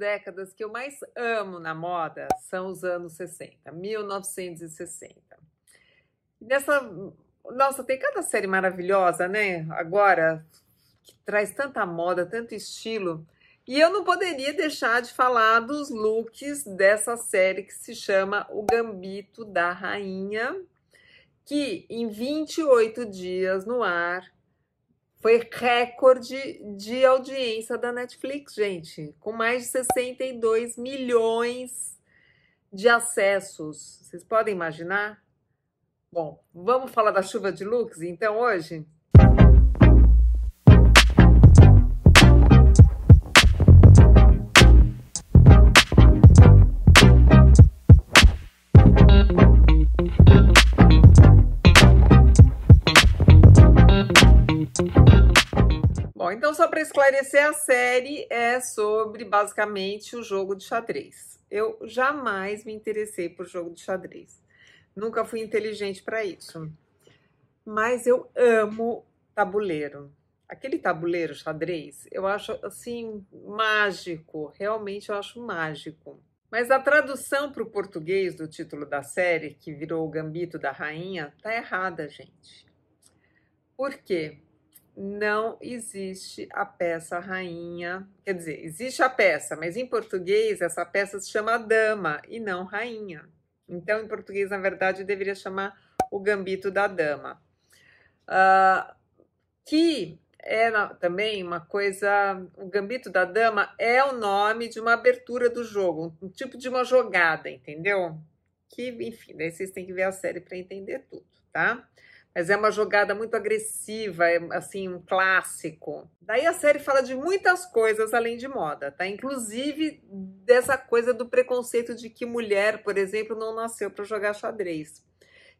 décadas que eu mais amo na moda são os anos 60, 1960. Nessa, nossa, tem cada série maravilhosa, né? Agora, que traz tanta moda, tanto estilo. E eu não poderia deixar de falar dos looks dessa série que se chama O Gambito da Rainha, que em 28 dias no ar foi recorde de audiência da Netflix, gente, com mais de 62 milhões de acessos. Vocês podem imaginar? Bom, vamos falar da chuva de looks então hoje? Então, só para esclarecer, a série é sobre, basicamente, o jogo de xadrez. Eu jamais me interessei por jogo de xadrez. Nunca fui inteligente para isso. Mas eu amo tabuleiro. Aquele tabuleiro xadrez, eu acho, assim, mágico. Realmente, eu acho mágico. Mas a tradução para o português do título da série, que virou O Gambito da Rainha, tá errada, gente. Por quê? Não existe a peça rainha, quer dizer, existe a peça, mas em português essa peça se chama dama e não rainha. Então, em português, na verdade, deveria chamar O Gambito da Dama. Que é também uma coisa... O Gambito da Dama é o nome de uma abertura do jogo, um tipo de uma jogada, entendeu? Que, enfim, daí vocês têm que ver a série para entender tudo, tá? Mas é uma jogada muito agressiva, é, assim, um clássico. Daí a série fala de muitas coisas além de moda, tá? Inclusive dessa coisa do preconceito de que mulher, por exemplo, não nasceu para jogar xadrez.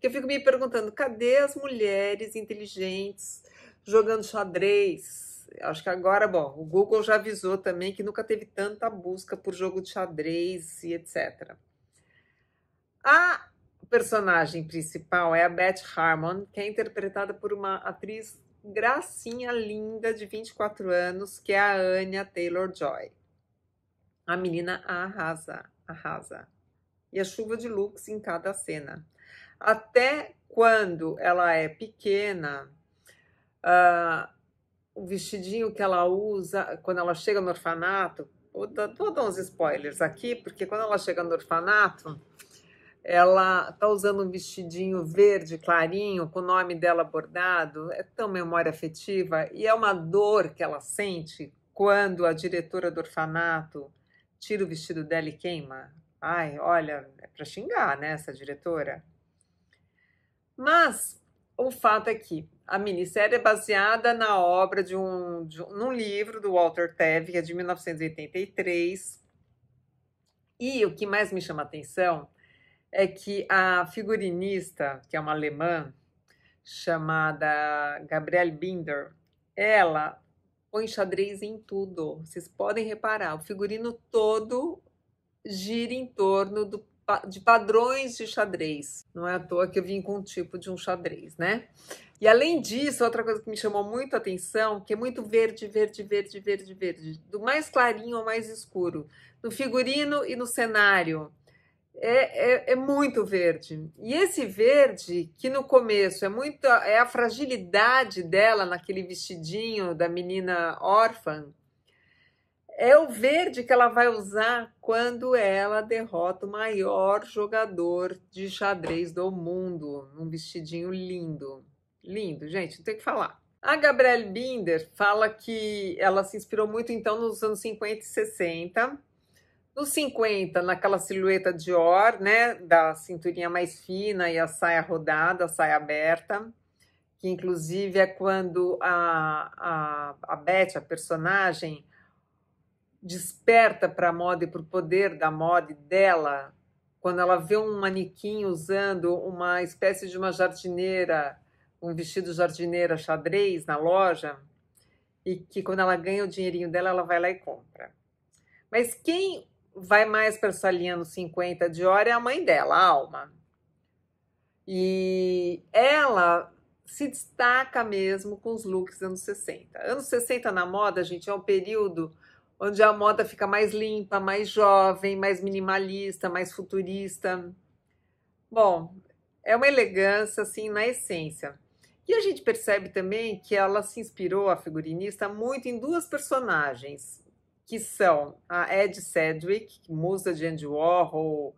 Que eu fico me perguntando, cadê as mulheres inteligentes jogando xadrez? Acho que agora, bom, o Google já avisou também que nunca teve tanta busca por jogo de xadrez e etc. A personagem principal é a Beth Harmon, que é interpretada por uma atriz gracinha linda de 24 anos, que é a Anya Taylor-Joy. A menina arrasa, arrasa. E a chuva de looks em cada cena. Até quando ela é pequena, o vestidinho que ela usa quando ela chega no orfanato... Vou dar uns spoilers aqui, porque quando ela chega no orfanato... Ela tá usando um vestidinho verde clarinho, com o nome dela bordado. É tão memória afetiva. E é uma dor que ela sente quando a diretora do orfanato tira o vestido dela e queima. Ai, olha, é para xingar, né, essa diretora? Mas o fato é que a minissérie é baseada na obra num livro do Walter Tevis, que é de 1983. E o que mais me chama a atenção... é que a figurinista, que é uma alemã, chamada Gabrielle Binder, ela põe xadrez em tudo. Vocês podem reparar, o figurino todo gira em torno de padrões de xadrez. Não é à toa que eu vim com um tipo de um xadrez, né? E além disso, outra coisa que me chamou muito a atenção, que é muito verde, verde, verde, verde, verde. Do mais clarinho ao mais escuro. No figurino e no cenário. É muito verde. E esse verde, que no começo é a fragilidade dela naquele vestidinho da menina órfã, é o verde que ela vai usar quando ela derrota o maior jogador de xadrez do mundo. Um vestidinho lindo. Lindo, gente, não tem o que falar. A Gabrielle Binder fala que ela se inspirou muito, então, nos anos 50 e 60, Nos 50, naquela silhueta Dior, né, da cinturinha mais fina e a saia rodada, a saia aberta, que inclusive é quando a Beth, a personagem, desperta para a moda e para o poder da moda dela, quando ela vê um manequim usando uma espécie de uma jardineira, um vestido jardineira xadrez na loja, e que quando ela ganha o dinheirinho dela, ela vai lá e compra. Mas quem... vai mais para essa linha nos 50 de hora é a mãe dela, a Alma. E ela se destaca mesmo com os looks anos 60. Anos 60 na moda, gente, é um período onde a moda fica mais limpa, mais jovem, mais minimalista, mais futurista. Bom, é uma elegância, assim, na essência. E a gente percebe também que ela se inspirou, a figurinista, muito em duas personagens, que são a Edie Sedgwick, musa de Andy Warhol,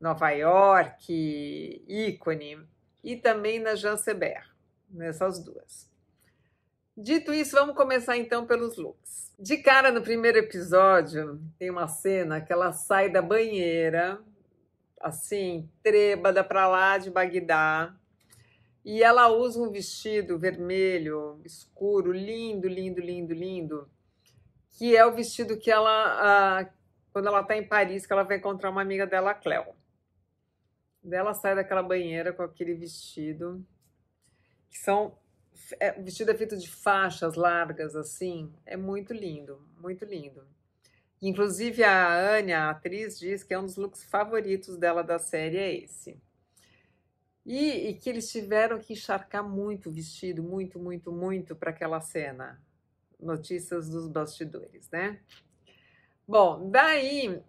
Nova York, ícone, e também na Jean Seber, nessas duas. Dito isso, vamos começar então pelos looks. De cara, no primeiro episódio, tem uma cena que ela sai da banheira, assim, trêbada pra lá de Bagdá, e ela usa um vestido vermelho, escuro, lindo, lindo, lindo, lindo, que é o vestido que ela, quando ela tá em Paris, que ela vai encontrar uma amiga dela, a Cléo. Daí ela sai daquela banheira com aquele vestido, que são... O vestido é feito de faixas largas, assim, é muito lindo, muito lindo. Inclusive a Anya, a atriz, diz que é um dos looks favoritos dela da série, é esse. E que eles tiveram que encharcar muito o vestido, muito, muito, muito para aquela cena. Notícias dos bastidores, né? Bom, daí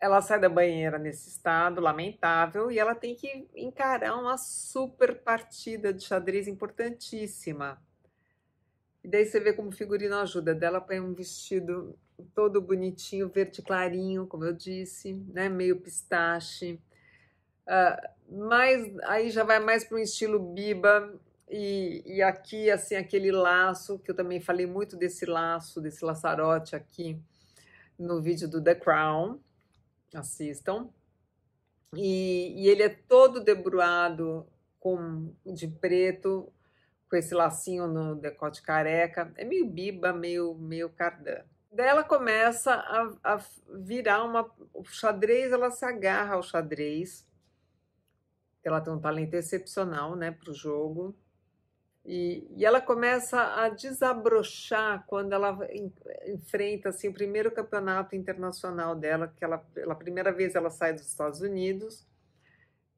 ela sai da banheira nesse estado lamentável e ela tem que encarar uma super partida de xadrez importantíssima. E daí você vê como o figurino ajuda dela, põe um vestido todo bonitinho, verde clarinho, como eu disse, né? Meio pistache. Mas aí já vai mais para um estilo Biba. E aqui, assim, aquele laço, que eu também falei muito desse laço, desse laçarote aqui no vídeo do The Crown, assistam. E ele é todo debruado de preto, com esse lacinho no decote careca. É meio Biba, meio Cardin. Daí ela começa a virar o xadrez, ela se agarra ao xadrez. Ela tem um talento excepcional, né, para o jogo. E ela começa a desabrochar quando ela enfrenta assim, o primeiro campeonato internacional dela, que pela primeira vez ela sai dos Estados Unidos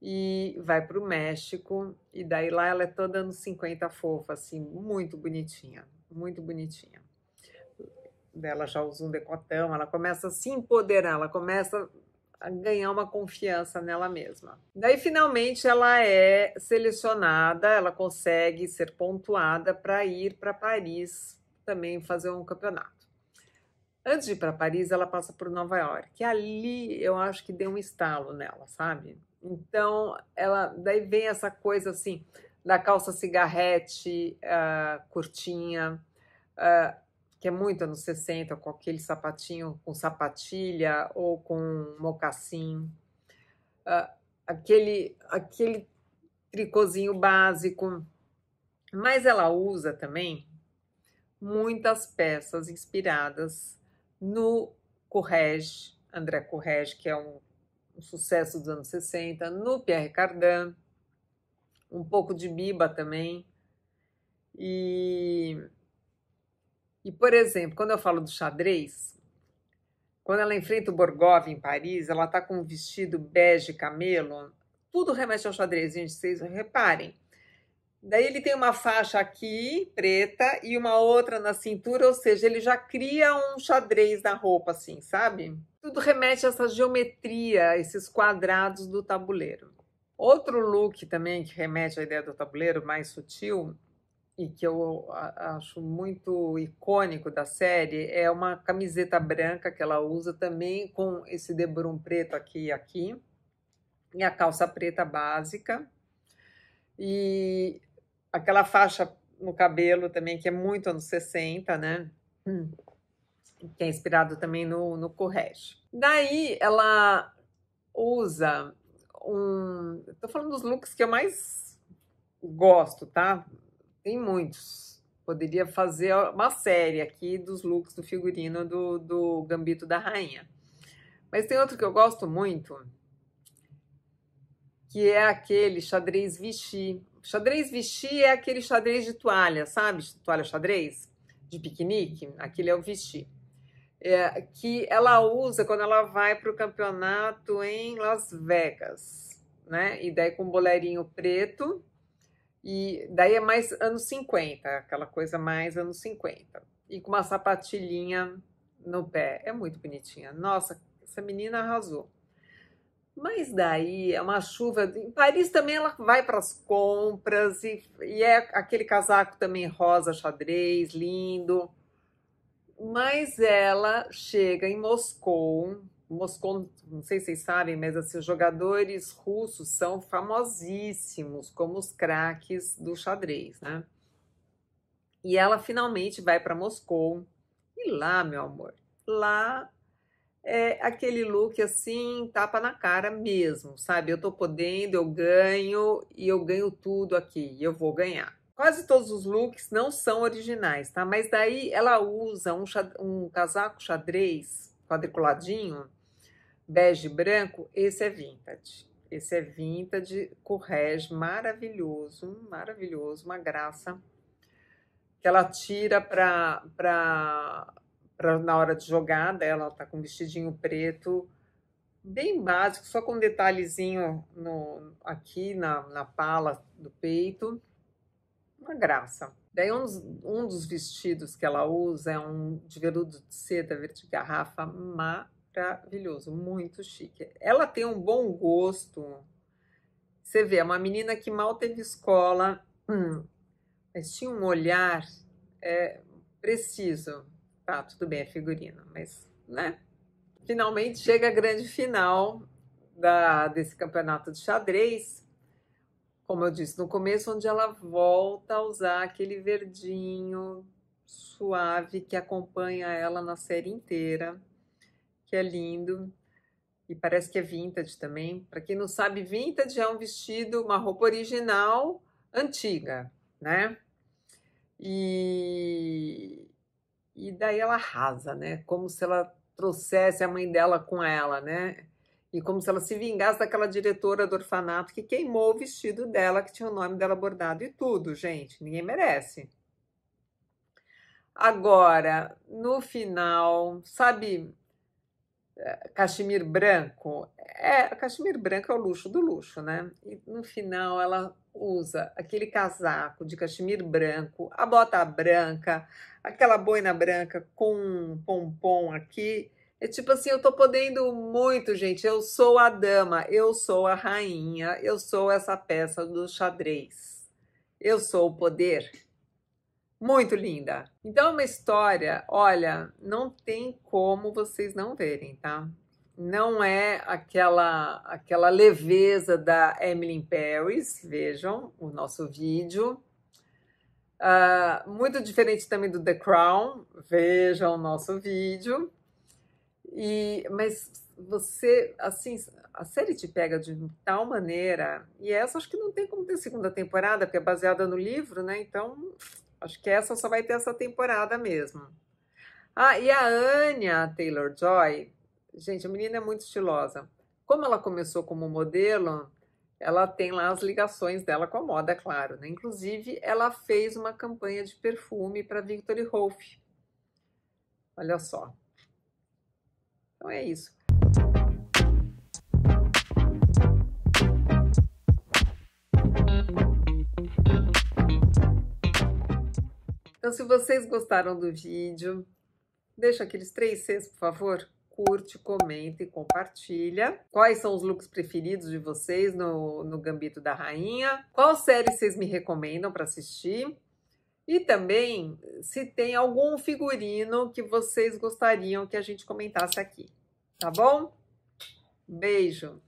e vai para o México, e daí lá ela é toda anos 50 fofa, assim, muito bonitinha, muito bonitinha. Ela já usa um decotão, ela começa a se empoderar, ela começa a ganhar uma confiança nela mesma. Daí, finalmente, ela é selecionada, ela consegue ser pontuada para ir para Paris também fazer um campeonato. Antes de ir para Paris, ela passa por Nova York, que ali eu acho que deu um estalo nela, sabe? Então, daí vem essa coisa assim, da calça cigarrete, curtinha, que é muito anos 60, com aquele sapatinho, com sapatilha ou com mocassim, aquele tricôzinho básico. Mas ela usa também muitas peças inspiradas no Courrèges, André Courrèges, que é um sucesso dos anos 60, no Pierre Cardin, um pouco de Biba também, E, por exemplo, quando eu falo do xadrez, quando ela enfrenta o Borgov em Paris, ela tá com um vestido bege camelo, tudo remete ao xadrez, gente, vocês reparem. Daí ele tem uma faixa aqui, preta, e uma outra na cintura, ou seja, ele já cria um xadrez na roupa, assim, sabe? Tudo remete a essa geometria, a esses quadrados do tabuleiro. Outro look também que remete à ideia do tabuleiro, mais sutil, e que eu acho muito icônico da série, é uma camiseta branca que ela usa também com esse debrum preto aqui e aqui, e a calça preta básica, e aquela faixa no cabelo também, que é muito anos 60, né? Que é inspirado também no Courrèges. Daí ela usa tô falando dos looks que eu mais gosto, tá? Tem muitos. Poderia fazer uma série aqui dos looks do figurino do Gambito da Rainha. Mas tem outro que eu gosto muito, que é aquele xadrez vichy. Xadrez vichy é aquele xadrez de toalha, sabe? Toalha xadrez de piquenique. Aquele é o vichy. É, que ela usa quando ela vai para o campeonato em Las Vegas, né? E daí com um bolerinho preto. E daí é mais anos 50, aquela coisa mais anos 50. e com uma sapatilhinha no pé. É muito bonitinha. Nossa, essa menina arrasou. Mas daí é uma chuva... Em Paris também ela vai para as compras e é aquele casaco também rosa xadrez, lindo. Mas ela chega em Moscou. Moscou, não sei se vocês sabem, mas assim, os jogadores russos são famosíssimos como os craques do xadrez, né? E ela finalmente vai para Moscou. E lá, meu amor, lá é aquele look assim, tapa na cara mesmo, sabe? Eu tô podendo, eu ganho e eu ganho tudo aqui, eu vou ganhar. Quase todos os looks não são originais, tá? Mas daí ela usa um casaco xadrez quadriculadinho, bege e branco. Esse é vintage. Esse é vintage, Courrèges, maravilhoso, maravilhoso, uma graça. Que ela tira pra na hora de jogar dela. Ela tá com um vestidinho preto, bem básico, só com um detalhezinho aqui na pala do peito. Uma graça. Daí um dos vestidos que ela usa é um de veludo de seda verde garrafa, maravilhoso, muito chique. Ela tem um bom gosto. Você vê, é uma menina que mal teve escola, mas tinha um olhar preciso. Tá, tudo bem, é figurino, mas, né? Finalmente chega a grande final desse campeonato de xadrez. Como eu disse no começo, onde ela volta a usar aquele verdinho suave que acompanha ela na série inteira, que é lindo e parece que é vintage também. Para quem não sabe, vintage é um vestido, uma roupa original antiga, né? E daí ela arrasa, né? Como se ela trouxesse a mãe dela com ela, né? E como se ela se vingasse daquela diretora do orfanato que queimou o vestido dela, que tinha o nome dela bordado e tudo, gente. Ninguém merece. Agora, no final, sabe, cachemir branco? Cachemir branco é o luxo do luxo, né? E no final ela usa aquele casaco de cachemir branco, a bota branca, aquela boina branca com um pompom aqui. É tipo assim, eu tô podendo muito, gente, eu sou a dama, eu sou a rainha, eu sou essa peça do xadrez, eu sou o poder. Muito linda. Então é uma história, olha, não tem como vocês não verem, tá? Não é aquela leveza da Emily in Paris, vejam o nosso vídeo. Muito diferente também do The Crown, vejam o nosso vídeo. Mas você, assim, a série te pega de tal maneira, e essa acho que não tem como ter segunda temporada, porque é baseada no livro, né? Então, acho que essa só vai ter essa temporada mesmo. Ah, e a Anya Taylor-Joy, gente, a menina é muito estilosa. Como ela começou como modelo, ela tem lá as ligações dela com a moda, claro, né? Inclusive, ela fez uma campanha de perfume para Victoria Rolf. Olha só. Então é isso. Então, se vocês gostaram do vídeo, deixa aqueles 3 Cs, por favor. Curte, comenta e compartilha. Quais são os looks preferidos de vocês no Gambito da Rainha? Qual série vocês me recomendam para assistir? E também, se tem algum figurino que vocês gostariam que a gente comentasse aqui, tá bom? Beijo!